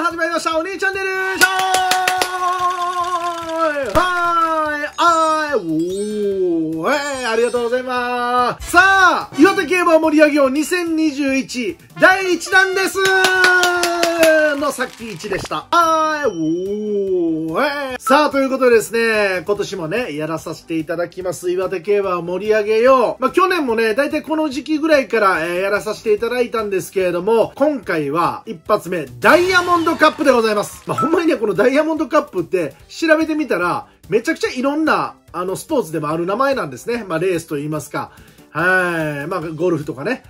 始まりましたお兄チャンネルありがとうございます。さあ、岩手競馬を盛り上げよう2021第1弾ですのさっき1でした。さあ、ということでですね、今年もね、やらさせていただきます。岩手競馬を盛り上げよう。まあ、去年もね、だいたいこの時期ぐらいから、やらさせていただいたんですけれども、今回は一発目、ダイヤモンドカップでございます。まあ、ほんまにね、このダイヤモンドカップって調べてみたら、めちゃくちゃいろんな、スポーツでもある名前なんですね。まあ、レースと言いますか。はい。まあ、ゴルフとかね。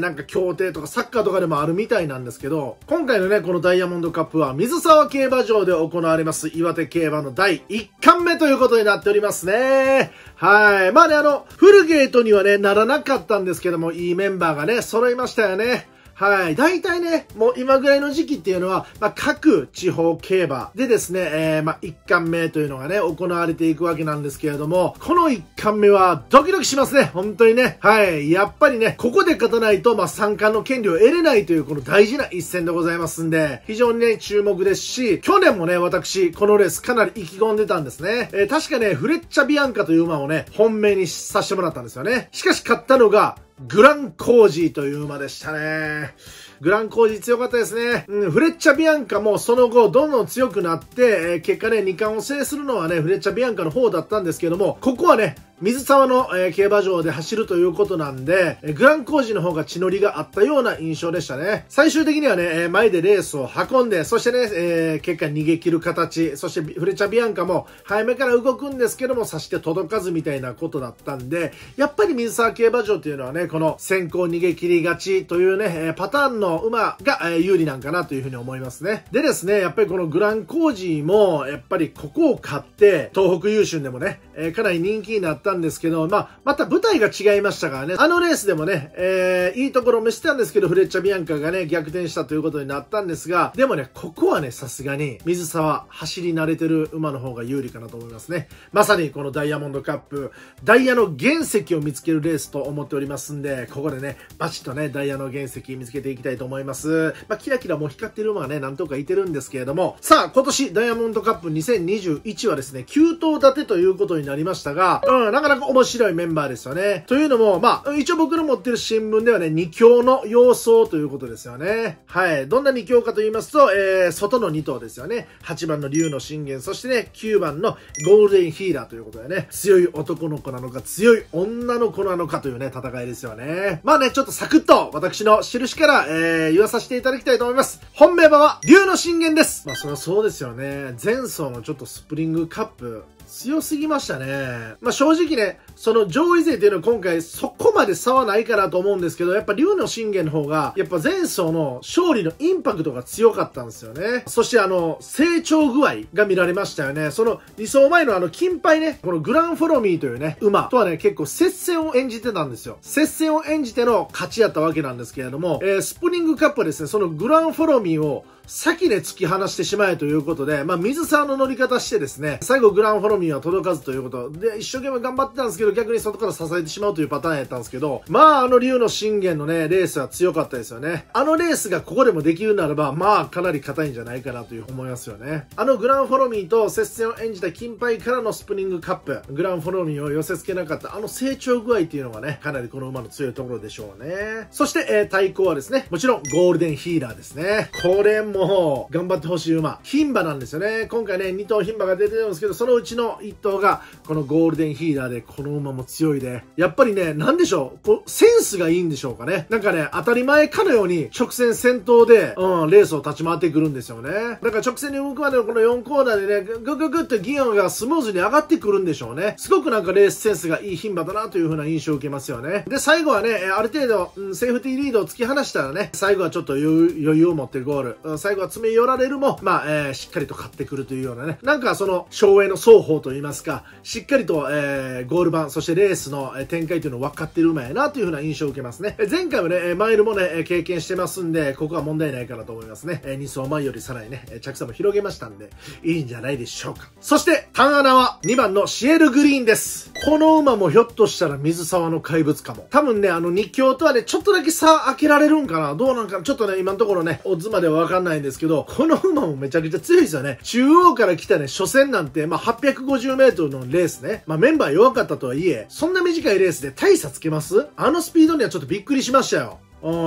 なんか、競艇とかサッカーとかでもあるみたいなんですけど、今回のね、このダイヤモンドカップは、水沢競馬場で行われます、岩手競馬の第1冠目ということになっておりますね。はい。まあね、フルゲートにはね、ならなかったんですけども、いいメンバーがね、揃いましたよね。はい。大体ね、もう今ぐらいの時期っていうのは、まあ、各地方競馬でですね、まあ、1冠目というのがね、行われていくわけなんですけれども、この1冠目はドキドキしますね。本当にね。はい。やっぱりね、ここで勝たないと、まあ、三冠の権利を得れないという、この大事な一戦でございますんで、非常にね、注目ですし、去年もね、私、このレースかなり意気込んでたんですね。確かね、フレッチャ・ビアンカという馬をね、本命にさせてもらったんですよね。しかし勝ったのが、グランコージーという馬でしたね。グランコージー強かったですね。フレッチャ・ビアンカもその後どんどん強くなって、結果ね、2冠を制するのはね、フレッチャ・ビアンカの方だったんですけども、ここはね、水沢の競馬場で走るということなんで、グランコージーの方が血のりがあったような印象でしたね。最終的にはね、前でレースを運んで、そしてね、結果逃げ切る形、そしてフレッチャ・ビアンカも早めから動くんですけども、差して届かずみたいなことだったんで、やっぱり水沢競馬場っていうのはね、この先行逃げ切り勝ちというね、パターンの馬が有利なんかなというふうに思いますね。でですね、やっぱりこのグランコージーも、やっぱりここを勝って、東北優秀でもね、かなり人気になって、んですけど、まあ、また舞台が違いましたからね、あのレースでもね、いいところを見せたんですけど、フレッチャ・ビアンカがね、逆転したということになったんですが、でもね、ここはね、さすがに、水沢、走り慣れてる馬の方が有利かなと思いますね。まさにこのダイヤモンドカップ、ダイヤの原石を見つけるレースと思っておりますんで、ここでね、バチッとね、ダイヤの原石見つけていきたいと思います。まあ、キラキラもう光ってる馬がね、なんとかいてるんですけれども、さあ、今年、ダイヤモンドカップ2021はですね、9頭立てということになりましたが、なかなか面白いメンバーですよね。というのも、まあ、一応僕の持ってる新聞ではね、2強の様相ということですよね。はい。どんな2強かと言いますと、外の2頭ですよね。8番の龍の信玄、そしてね、9番のゴールデンヒーラーということでね、強い男の子なのか、強い女の子なのかというね、戦いですよね。まあね、ちょっとサクッと、私の印から、言わさせていただきたいと思います。本命馬は、龍の信玄です。まあ、そりゃそうですよね。前走のちょっとスプリングカップ、強すぎましたね。まあ、正直ね、その上位勢っていうのは今回そこまで差はないかなと思うんですけど、やっぱ龍の信玄の方が、やっぱ前走の勝利のインパクトが強かったんですよね。そして成長具合が見られましたよね。その2走前の金牌ね、このグランフォロミーというね、馬とはね、結構接戦を演じてたんですよ。接戦を演じての勝ちやったわけなんですけれども、スプリングカップはですね、そのグランフォロミーを先で突き放してしまえということで、まあ、水沢の乗り方してですね、最後グランフォロミーは届かずということで、一生懸命頑張ってたんですけど、逆に外から支えてしまうというパターンやったんですけど、まあ、龍の信玄のね、レースは強かったですよね。あのレースがここでもできるならば、まあ、かなり硬いんじゃないかなという思いますよね。グランフォロミーと接戦を演じた金牌からのスプリングカップ、グランフォロミーを寄せ付けなかった、成長具合っていうのがね、かなりこの馬の強いところでしょうね。そして、対抗はですね、もちろんゴールデンヒーラーですね。これももう頑張ってほしい馬、牝馬なんですよね。今回ね、2頭牝馬が出てるんですけど、そのうちの1頭がこのゴールデンヒーラーで、この馬も強いで、やっぱりね、なんでしょう、こうセンスがいいんでしょうかね。なんかね、当たり前かのように直線先頭で、レースを立ち回ってくるんですよね。なんか直線に動くまでのこの4コーナーでね、グッとギアがスムーズに上がってくるんでしょうね。すごくなんかレースセンスがいい牝馬だなという風な印象を受けますよね。で、最後はね、ある程度、セーフティーリードを突き放したらね、最後はちょっと余裕を持ってゴール、最後は詰め寄られるも、まあ、しっかりと勝ってくるというようなね、なんかその、勝営の双方といいますか、しっかりと、ゴール板、そしてレースの展開というのを分かってる馬やなというふうな印象を受けますね。前回もね、マイルもね、経験してますんで、ここは問題ないかなと思いますね。2走前よりさらにね、着差も広げましたんで、いいんじゃないでしょうか。そして、単穴は2番のシエルグリーンです。この馬もひょっとしたら水沢の怪物かも。多分ね、2強とはね、ちょっとだけ差開けられるんかな。どうなんかな。ちょっとね、今のところね、オッズまでは分かんないないんですけど、この馬もめちゃくちゃ強いですよね。中央から来たね、初戦なんて、まあ、850m のレースね。まあ、メンバー弱かったとはいえ、そんな短いレースで大差つけます？あのスピードにはちょっとびっくりしましたよ。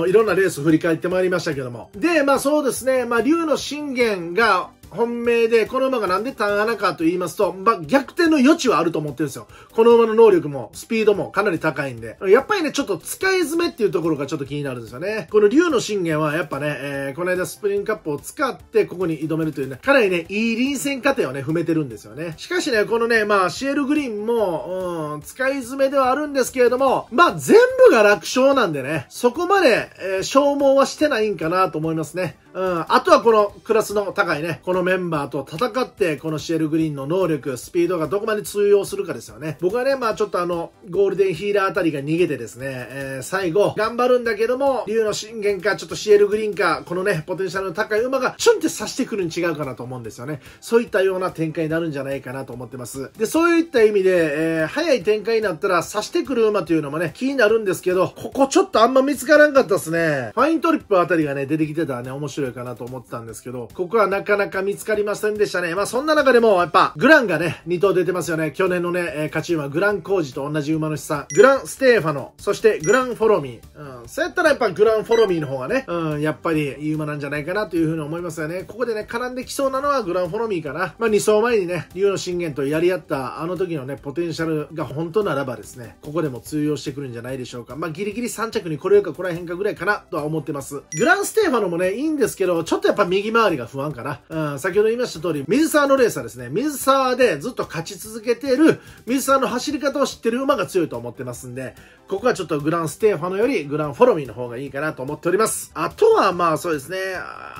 いろんなレース振り返ってまいりましたけども。で、まあそうですね、まあ龍の信玄が本命で、この馬がなんでターンアナかと言いますと、まあ、逆転の余地はあると思ってるんですよ。この馬の能力も、スピードもかなり高いんで。やっぱりね、ちょっと使い詰めっていうところがちょっと気になるんですよね。この龍の信玄はやっぱね、この間スプリングカップを使ってここに挑めるというね、かなりね、いい臨戦過程をね、踏めてるんですよね。しかしね、このね、まあ、シエルグリーンも、使い詰めではあるんですけれども、まあ、全部が楽勝なんでね、そこまで、消耗はしてないんかなと思いますね。あとはこのクラスの高いね、このメンバーと戦って、このシエルグリーンの能力、スピードがどこまで通用するかですよね。僕はね、まあちょっとゴールデンヒーラーあたりが逃げてですね、最後、頑張るんだけども、龍の信玄か、ちょっとシエルグリーンか、このね、ポテンシャルの高い馬が、チュンって刺してくるに違うかなと思うんですよね。そういったような展開になるんじゃないかなと思ってます。で、そういった意味で、早い展開になったら、刺してくる馬というのもね、気になるんですけど、ここちょっとあんま見つからんかったですね。ファイントリップあたりがね、出てきてたらね、面白いかなと思ってたんですけど、ここはなかなか見つかりませんでしたね。まあそんな中でもやっぱグランがね2頭出てますよね。去年のね、勝ち馬グランコージと同じ馬の資産グランステーファノ、そしてグランフォロミー、そうやったらやっぱグランフォロミーの方がね、やっぱりいい馬なんじゃないかなというふうに思いますよね。ここでね絡んできそうなのはグランフォロミーかな。まあ2走前にね龍の信玄とやり合ったあの時のねポテンシャルが本当ならばですね、ここでも通用してくるんじゃないでしょうか。まあギリギリ3着にこれよかこれへんかぐらいかなとは思ってます。グランステーファノもねいいんですけど、ちょっとやっぱ右回りが不安かな。先ほど言いました通り、水沢のレーサーですね。水沢でずっと勝ち続けている、水沢の走り方を知ってる馬が強いと思ってますんで、ここはちょっとグランステーファノよりグランフォロミーの方がいいかなと思っております。あとはまあそうですね、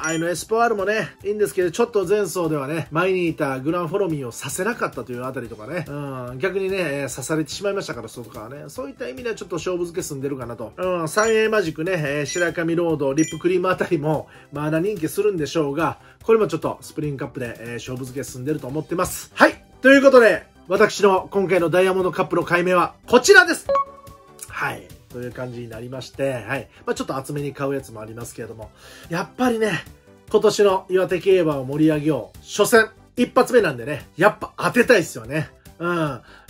愛のエスポワールもね、いいんですけど、ちょっと前走ではね、前にいたグランフォロミーをさせなかったというあたりとかね、逆にね、刺されてしまいましたから、そうとかはね、そういった意味ではちょっと勝負付け進んでるかなと。三栄マジックね、白神ロード、リップクリームあたりも、まだ人気するんでしょうが、これもちょっと、スプリングカップで、勝負付け進んでると思ってます。はい。ということで、私の今回のダイヤモンドカップの解明はこちらです。はい。という感じになりまして、はい。まあ、ちょっと厚めに買うやつもありますけれども、やっぱりね、今年の岩手競馬を盛り上げよう。初戦、一発目なんでね、やっぱ当てたいっすよね。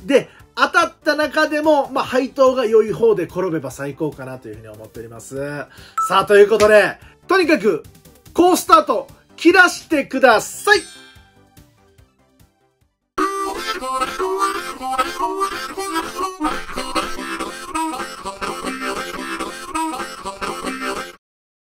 で、当たった中でも、まあ、配当が良い方で転べば最高かなというふうに思っております。さあ、ということで、とにかく、好スタート、切らしてください。